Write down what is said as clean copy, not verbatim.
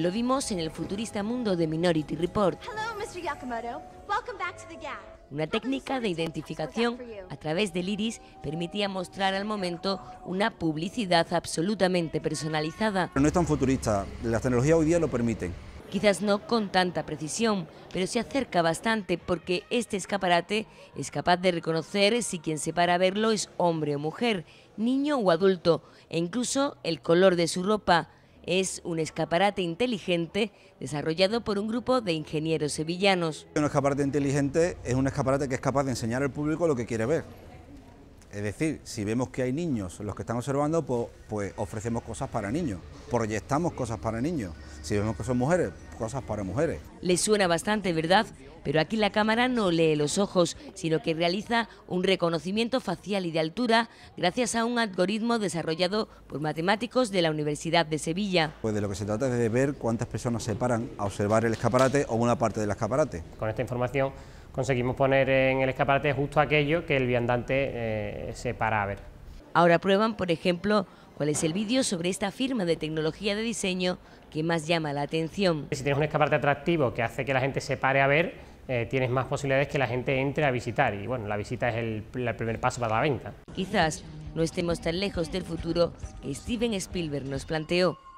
Lo vimos en el futurista mundo de Minority Report. Una técnica de identificación a través del iris permitía mostrar al momento una publicidad absolutamente personalizada. Pero no es tan futurista, las tecnologías hoy día lo permiten. Quizás no con tanta precisión, pero se acerca bastante porque este escaparate es capaz de reconocer si quien se para a verlo es hombre o mujer, niño o adulto, e incluso el color de su ropa. Es un escaparate inteligente desarrollado por un grupo de ingenieros sevillanos. Un escaparate inteligente es un escaparate que es capaz de enseñar al público lo que quiere ver. Es decir, si vemos que hay niños los que están observando, pues ofrecemos cosas para niños, proyectamos cosas para niños. Si vemos que son mujeres, cosas para mujeres. Les suena bastante, ¿verdad? Pero aquí la cámara no lee los ojos, sino que realiza un reconocimiento facial y de altura gracias a un algoritmo desarrollado por matemáticos de la Universidad de Sevilla. Pues de lo que se trata es de ver cuántas personas se paran a observar el escaparate o una parte del escaparate. Con esta información conseguimos poner en el escaparate justo aquello que el viandante se para a ver. Ahora prueban, por ejemplo, cuál es el vídeo sobre esta firma de tecnología de diseño que más llama la atención. Si tienes un escaparate atractivo que hace que la gente se pare a ver, tienes más posibilidades que la gente entre a visitar, y bueno, la visita es el primer paso para la venta. Quizás no estemos tan lejos del futuro que Steven Spielberg nos planteó.